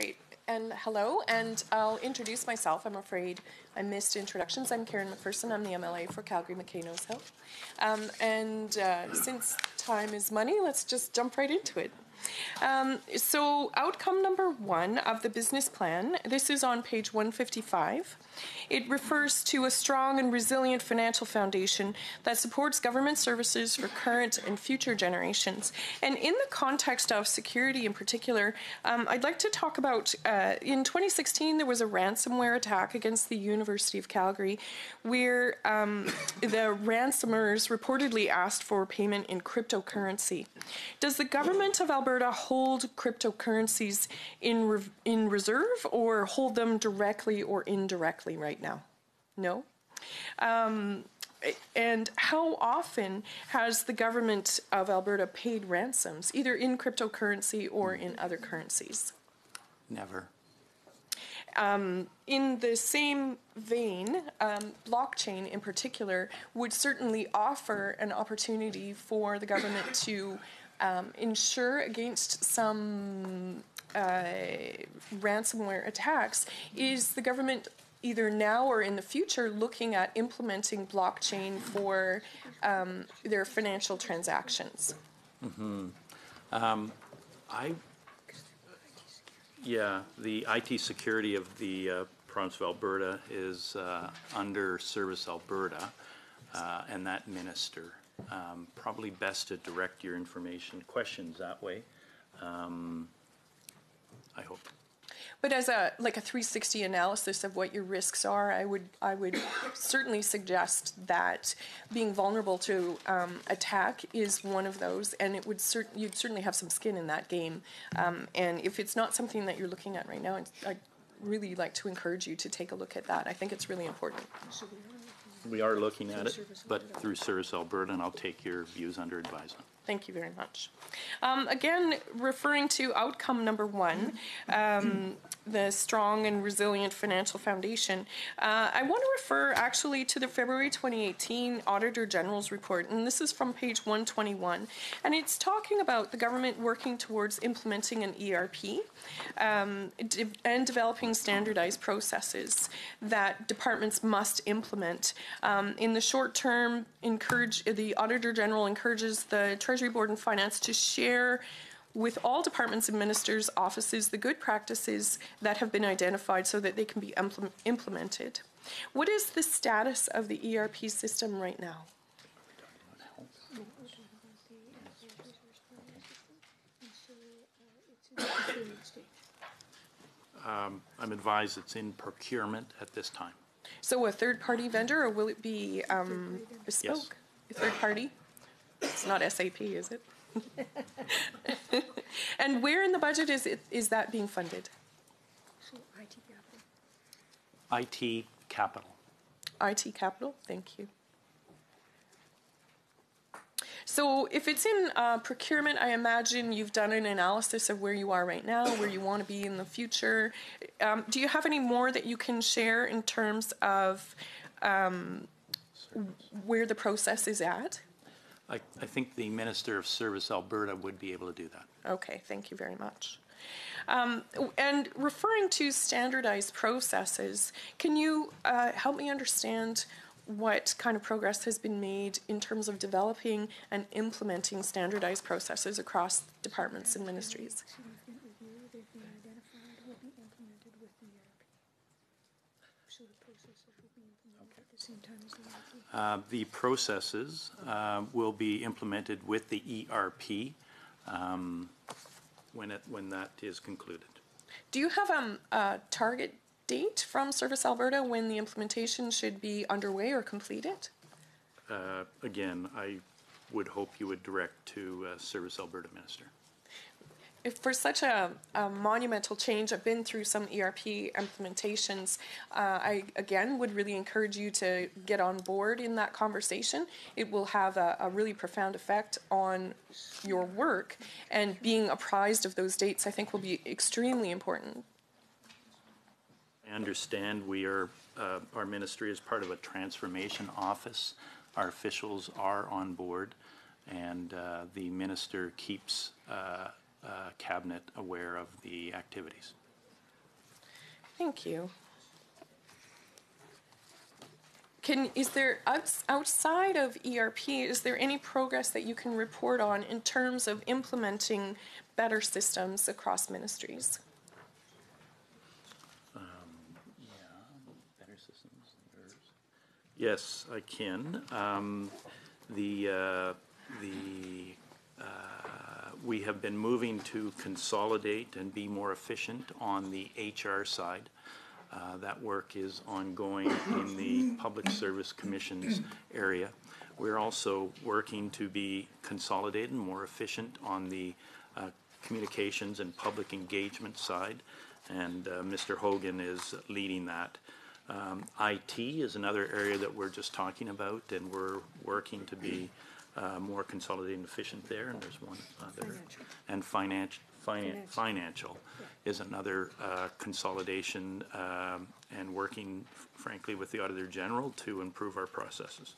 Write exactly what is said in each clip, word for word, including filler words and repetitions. Great. And hello, and I'll introduce myself. I'm afraid I missed introductions. I'm Karen McPherson. I'm the M L A for Calgary McKay Knows Hill. Um, and uh, since time is money, let's just jump right into it. Um, so outcome number one of the business plan, this is on page one fifty-five. It refers to a strong and resilient financial foundation that supports government services for current and future generations. And in the context of security in particular, um, I'd like to talk about uh, in twenty sixteen there was a ransomware attack against the University of Calgary where um, the ransomers reportedly asked for payment in cryptocurrency. Does the Government of Alberta hold cryptocurrencies in, re in reserve or hold them directly or indirectly right now? No? Um, and how often has the Government of Alberta paid ransoms, either in cryptocurrency or in other currencies? Never. Um, in the same vein, um, blockchain in particular would certainly offer an opportunity for the government to um, insure against some uh, ransomware attacks. Is the government either now or in the future looking at implementing blockchain for um, their financial transactions? Mm-hmm. um, I, yeah, the I T security of the uh, province of Alberta is uh, under Service Alberta uh, and that minister. Um, probably best to direct your information questions that way, um, I hope. But as a like a three sixty analysis of what your risks are, I would I would certainly suggest that being vulnerable to um, attack is one of those, and it would cert you'd certainly have some skin in that game. Um, and if it's not something that you're looking at right now, I'd really like to encourage you to take a look at that. I think it's really important. We are looking at it, but through Service Alberta, and I'll take your views under advisement. Thank you very much. Um, again, referring to outcome number one, um, the strong and resilient financial foundation, uh, I want to refer actually to the February twenty eighteen Auditor General's report, and this is from page one twenty-one, and it's talking about the government working towards implementing an E R P um, de and developing standardized processes that departments must implement. Um, in the short term, encourage the Auditor General encourages the Treasury Treasury Board and Finance to share with all departments and ministers' offices the good practices that have been identified so that they can be implement implemented. What is the status of the E R P system right now? Um, I'm advised it's in procurement at this time. So a third-party vendor, or will it be um, bespoke? Yes. A third-party? It's not S A P, is it? And where in the budget is it, is that being funded? I T capital. I T capital, thank you. So if it's in uh, procurement, I imagine you've done an analysis of where you are right now, where you want to be in the future. Um, do you have any more that you can share in terms of um, where the process is at? I, I think the Minister of Service Alberta would be able to do that. Okay, thank you very much. Um, and referring to standardized processes, can you uh, help me understand what kind of progress has been made in terms of developing and implementing standardized processes across departments and ministries? Uh, the processes uh, will be implemented with the E R P um, when it when that is concluded. Do you have um, a target date from Service Alberta when the implementation should be underway or completed? Uh, again, I would hope you would direct to uh, Service Alberta Minister. If for such a, a monumental change, I've been through some E R P implementations. Uh, I, again, would really encourage you to get on board in that conversation. It will have a, a really profound effect on your work, and being apprised of those dates, I think, will be extremely important. I understand we are, uh, our ministry is part of a transformation office. Our officials are on board, and uh, the minister keeps... Uh, Uh, cabinet aware of the activities. Thank you. Can, is there, outside of E R P, is there any progress that you can report on in terms of implementing better systems across ministries? Um, yeah, better systems. Yes, I can. Um, the uh, the uh, we have been moving to consolidate and be more efficient on the H R side. Uh, that work is ongoing in the Public Service Commission's area. We're also working to be consolidated and more efficient on the uh, communications and public engagement side, and uh, Mister Hogan is leading that. Um, I T is another area that we're just talking about, and we're working to be uh, more consolidated and efficient there, and there's one other. Financial. And financial. Financial, financial is another uh, consolidation um, and working, frankly, with the Auditor General to improve our processes.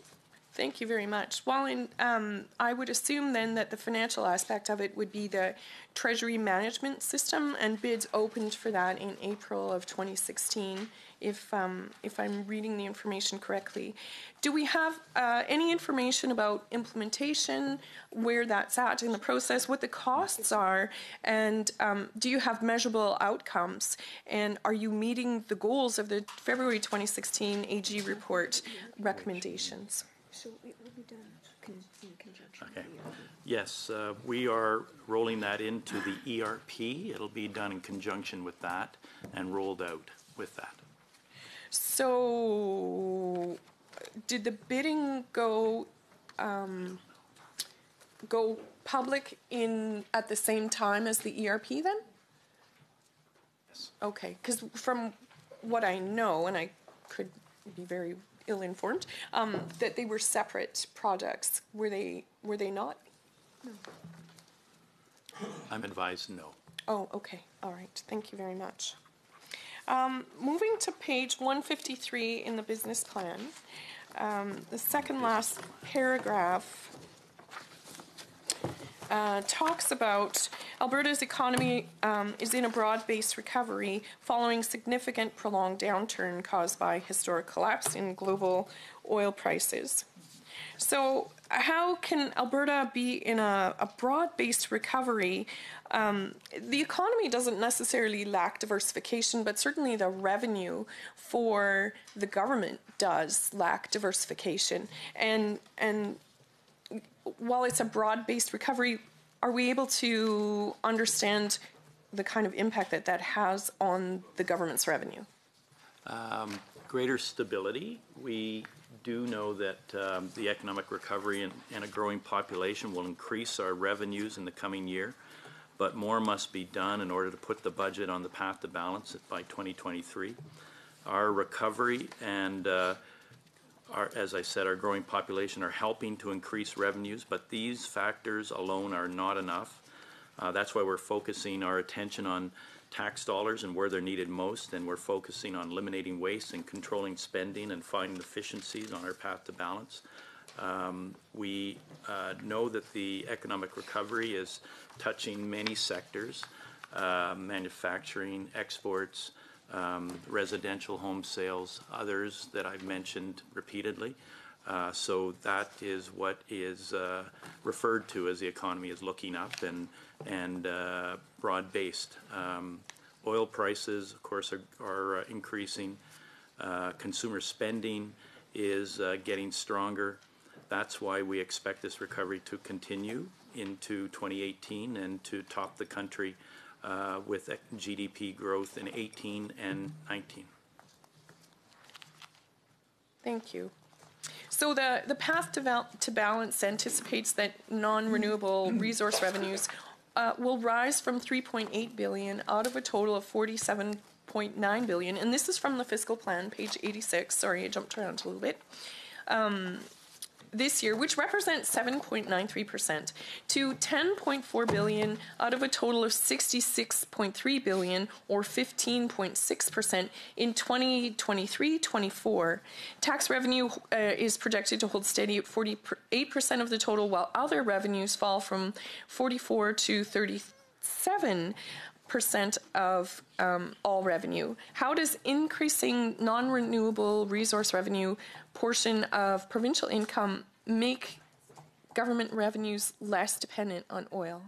Thank you very much. Well, in, um, I would assume then that the financial aspect of it would be the Treasury management system, and bids opened for that in April of twenty sixteen, if, um, if I'm reading the information correctly. Do we have uh, any information about implementation, where that's at in the process, what the costs are, and um, do you have measurable outcomes? And are you meeting the goals of the February twenty sixteen A G report recommendations? So it will be done in conjunction. Okay. Yes, uh, we are rolling that into the E R P. It'll be done in conjunction with that and rolled out with that. So, did the bidding go um, go public in at the same time as the E R P then? Yes. Okay, because from what I know, and I could be very ill-informed, um, that they were separate projects. Were they? Were they not? No. I'm advised no. Oh, okay. All right. Thank you very much. Um, moving to page one fifty-three in the business plan, um, the second last paragraph uh, talks about Alberta's economy um, is in a broad-based recovery following significant prolonged downturn caused by historic collapse in global oil prices. So how can Alberta be in a, a broad-based recovery? Um, the economy doesn't necessarily lack diversification, but certainly the revenue for the government does lack diversification. And, and while it's a broad-based recovery, are we able to understand the kind of impact that that has on the government's revenue? Um, greater stability. We do know that um, the economic recovery and, and a growing population will increase our revenues in the coming year, but more must be done in order to put the budget on the path to balance it by twenty twenty-three. Our recovery and, uh, our, as I said, our growing population are helping to increase revenues, but these factors alone are not enough. Uh, that's why we're focusing our attention on tax dollars and where they're needed most, and we're focusing on eliminating waste and controlling spending and finding efficiencies on our path to balance. Um, we uh, know that the economic recovery is touching many sectors, uh, manufacturing, exports, um, residential home sales, others that I've mentioned repeatedly. Uh, so that is what is uh, referred to as the economy is looking up and, and uh, broad-based. Um, oil prices, of course, are, are increasing. Uh, consumer spending is uh, getting stronger. That's why we expect this recovery to continue into twenty eighteen and to top the country uh, with G D P growth in eighteen and nineteen. Thank you. So the, the path to, to balance anticipates that non-renewable resource revenues uh, will rise from three point eight billion dollars out of a total of forty-seven point nine billion dollars. And this is from the fiscal plan, page eighty-six. Sorry, I jumped around a little bit. Um, this year, which represents seven point nine three percent, to ten point four billion dollars out of a total of sixty-six point three billion dollars, or fifteen point six percent in twenty twenty-three twenty-four. Tax revenue uh, is projected to hold steady at forty-eight percent of the total, while other revenues fall from forty-four to thirty-seven. percent of um, all revenue. How does increasing non-renewable resource revenue portion of provincial income make government revenues less dependent on oil?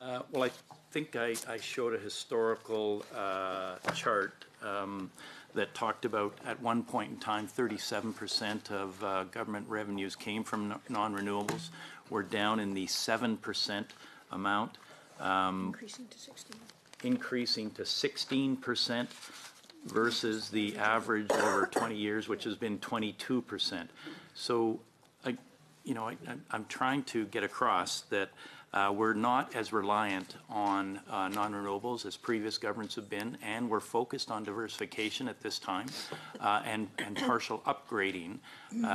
Uh, well, I think I, I showed a historical uh, chart um, that talked about at one point in time thirty-seven percent of uh, government revenues came from non-renewables. We're down in the seven percent amount. Um, increasing to sixteen. Increasing to sixteen percent versus the average over twenty years, which has been twenty-two percent. So, I, you know, I, I'm trying to get across that uh, we're not as reliant on uh, non-renewables as previous governments have been, and we're focused on diversification at this time uh, and, and partial upgrading uh,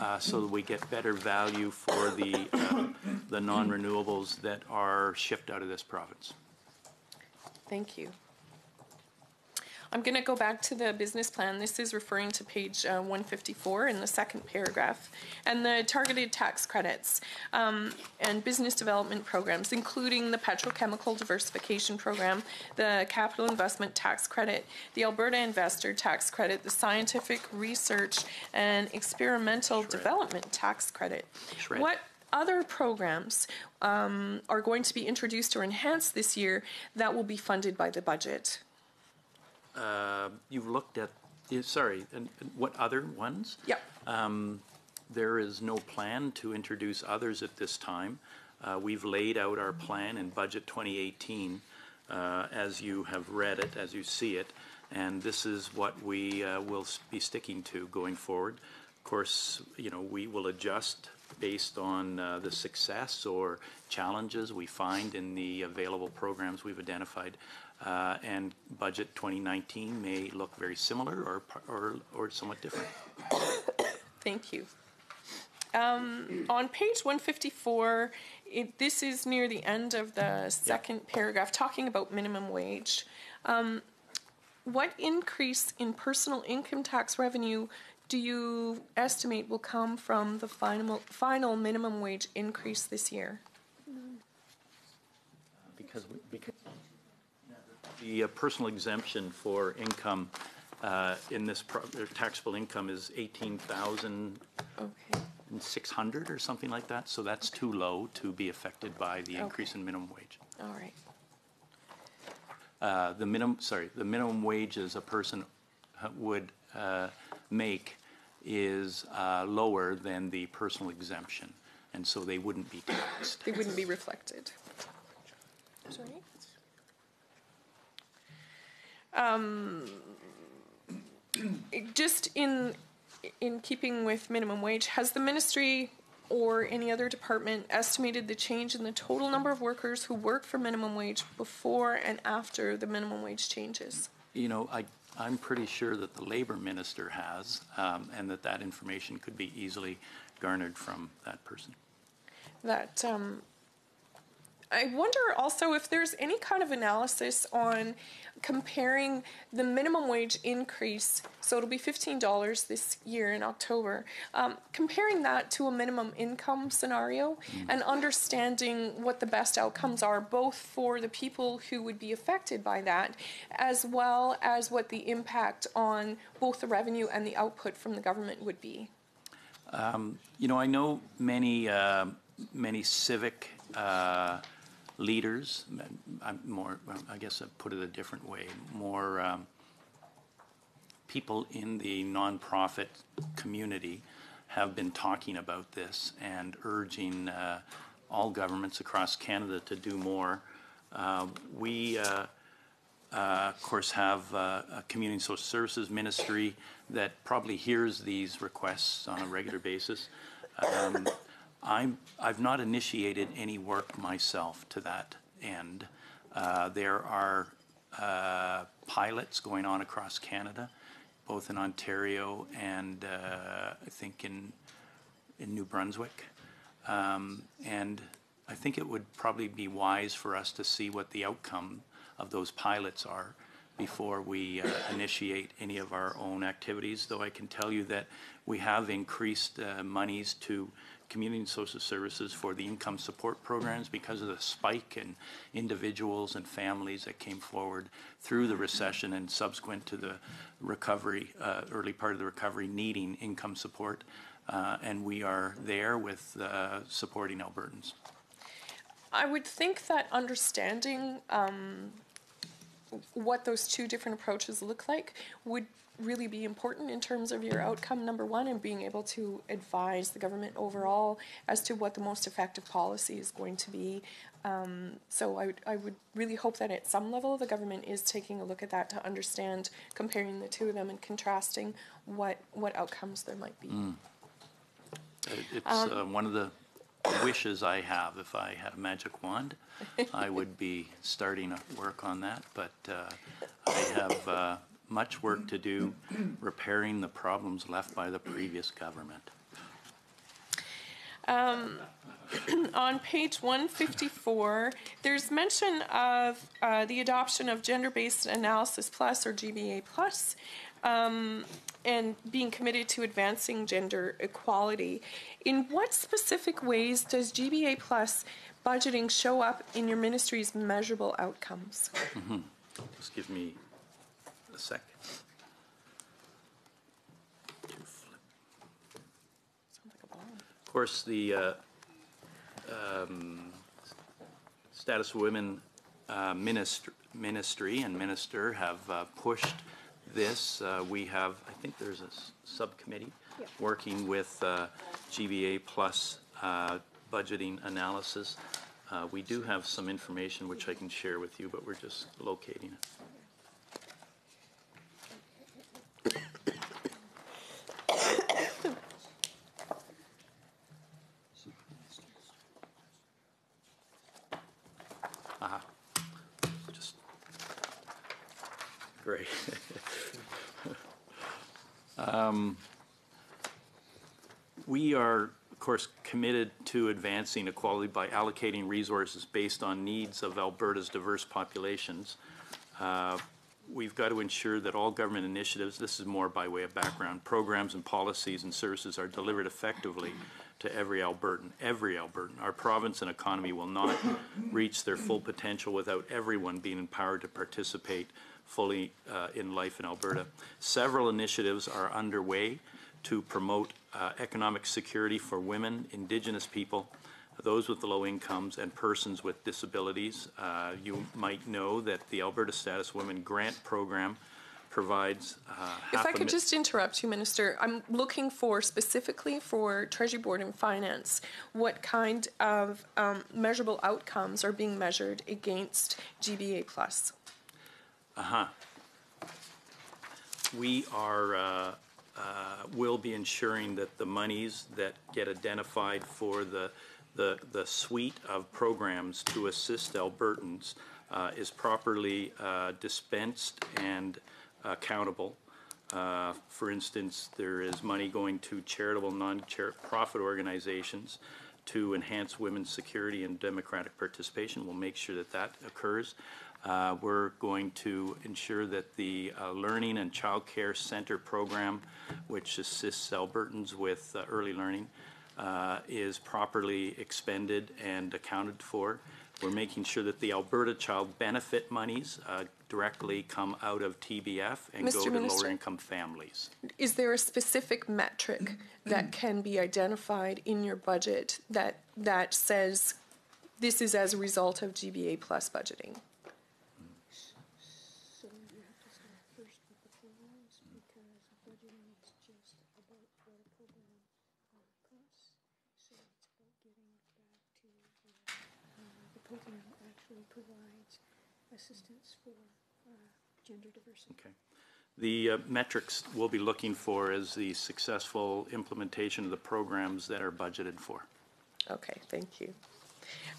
uh, so that we get better value for the uh, the non-renewables that are shipped out of this province. Thank you. I'm going to go back to the business plan. This is referring to page uh, one fifty-four in the second paragraph, and the targeted tax credits um, and business development programs, including the petrochemical diversification program, the capital investment tax credit, the Alberta investor tax credit, the scientific research and experimental Shred. development tax credit. Shred. What other programs um, are going to be introduced or enhanced this year that will be funded by the budget? Uh, you've looked at, uh, sorry, and, and what other ones? Yeah. Um, there is no plan to introduce others at this time. Uh, we've laid out our plan in Budget twenty eighteen uh, as you have read it, as you see it, and this is what we uh, will be sticking to going forward. Of course, you know, we will adjust based on uh, the success or challenges we find in the available programs we've identified. Uh, and budget twenty nineteen may look very similar or, or, or somewhat different. Thank you. Um, on page one fifty-four, it, this is near the end of the second yeah. paragraph, talking about minimum wage. Um, what increase in personal income tax revenue do you estimate will come from the final, final minimum wage increase this year? Because... We, because The uh, personal exemption for income uh, in this pro taxable income is eighteen thousand six hundred dollars or something like that. So that's okay. too low to be affected by the okay. increase in minimum wage. All right. Uh, the minimum, sorry, the minimum wages a person would uh, make is uh, lower than the personal exemption, and so they wouldn't be taxed. They wouldn't be reflected. Sorry. Um, just in in keeping with minimum wage, has the ministry or any other department estimated the change in the total number of workers who work for minimum wage before and after the minimum wage changes? You know, I, I'm pretty sure that the Labor Minister has, um, and that that information could be easily garnered from that person. That... Um, I wonder also if there's any kind of analysis on comparing the minimum wage increase, so it'll be fifteen dollars this year in October, um, comparing that to a minimum income scenario mm-hmm. and understanding what the best outcomes are, both for the people who would be affected by that, as well as what the impact on both the revenue and the output from the government would be. Um, you know, I know many, uh, many civic uh, leaders, I'm more, I guess I put it a different way, more um, people in the nonprofit community have been talking about this and urging uh, all governments across Canada to do more. Uh, we, uh, uh, of course, have uh, a community and social services ministry that probably hears these requests on a regular basis. Um, I'm, I've not initiated any work myself to that end. Uh, there are uh, pilots going on across Canada, both in Ontario and uh, I think in, in New Brunswick. Um, and I think it would probably be wise for us to see what the outcome of those pilots are before we uh, initiate any of our own activities, though I can tell you that we have increased uh, monies to community and social services for the income support programs because of the spike in individuals and families that came forward through the recession and subsequent to the recovery, uh, early part of the recovery, needing income support. Uh, and we are there with uh, supporting Albertans. I would think that understanding um, what those two different approaches look like would really be important in terms of your outcome, number one, and being able to advise the government overall as to what the most effective policy is going to be. Um, so I would, I would really hope that at some level the government is taking a look at that to understand, comparing the two of them and contrasting what, what outcomes there might be. Mm. It's um, uh, one of the wishes I have. If I had a magic wand, I would be starting work on that, but uh, I have uh, much work to do repairing the problems left by the previous government. Um, on page one fifty-four, there's mention of uh, the adoption of Gender-Based Analysis Plus, or G B A Plus, um, and being committed to advancing gender equality. In what specific ways does G B A Plus budgeting show up in your ministry's measurable outcomes? Mm-hmm. Just give me a sec. Of course, the uh, um, Status Women uh, ministry, ministry and minister have uh, pushed this. Uh, we have, I think there's a subcommittee yeah. working with uh, G B A Plus uh, budgeting analysis. Uh, we do have some information which I can share with you, but we're just locating it. Great. um, we are, of course, committed to advancing equality by allocating resources based on needs of Alberta's diverse populations. Uh, we've got to ensure that all government initiatives, this is more by way of background, programs and policies and services are delivered effectively to every Albertan, every Albertan. Our province and economy will not reach their full potential without everyone being empowered to participate fully uh, in life in Alberta. Several initiatives are underway to promote uh, economic security for women, Indigenous people, those with low incomes, and persons with disabilities. Uh, you might know that the Alberta Status Women Grant Program provides uh, If I could just interrupt you, Minister, I'm looking for specifically for Treasury Board and Finance, what kind of um, measurable outcomes are being measured against G B A Plus? Uh-huh. We are, uh, uh, will be ensuring that the monies that get identified for the, the, the suite of programs to assist Albertans uh, is properly uh, dispensed and accountable. Uh, for instance, there is money going to charitable, non-profit organizations to enhance women's security and democratic participation. We'll make sure that that occurs. Uh, we're going to ensure that the uh, Learning and Child Care Centre program, which assists Albertans with uh, early learning, uh, is properly expended and accounted for. We're making sure that the Alberta Child Benefit monies uh, directly come out of T B F and Mister go to Minister, lower income families. Is there a specific metric that can be identified in your budget that, that says this is as a result of G B A Plus budgeting? Assistance for uh, gender diversity. Okay. The uh, metrics we'll be looking for is the successful implementation of the programs that are budgeted for. Okay, thank you.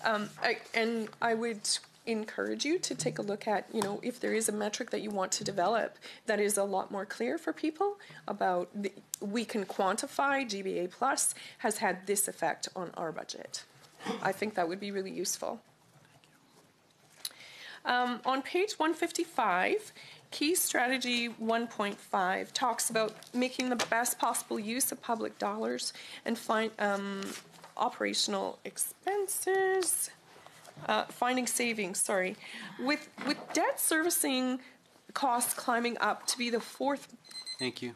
Um, I, and I would encourage you to take a look at, you know, if there is a metric that you want to develop that is a lot more clear for people about the, we can quantify G B A Plus has had this effect on our budget. I think that would be really useful. Um, on page one fifty-five, Key Strategy one point five talks about making the best possible use of public dollars and find um, operational expenses, uh, finding savings, sorry. With, with debt servicing costs climbing up to be the fourth. Thank you.